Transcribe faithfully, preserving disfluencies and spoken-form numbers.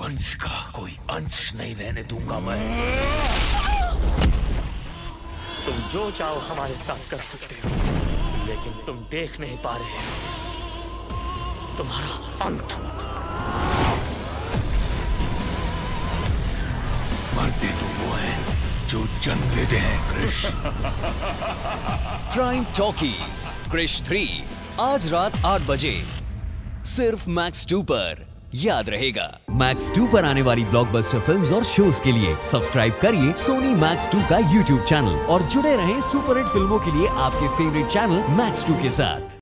वंश का कोई अंश नहीं रहने दूंगा मैं। तुम जो चाहो हमारे साथ कर सकते हो, लेकिन तुम देख नहीं पा रहे हो तुम्हारा अंत। मरते तो वो है जो जन्म लेते हैं। Krrish crime talkies Krrish three आज रात आठ बजे सिर्फ मैक्स टू पर। याद रहेगा, मैक्स टू पर आने वाली ब्लॉकबस्टर फिल्म्स और शोज के लिए सब्सक्राइब करिए सोनी मैक्स टू का यूट्यूब चैनल और जुड़े रहें सुपरहिट फिल्मों के लिए आपके फेवरेट चैनल मैक्स टू के साथ।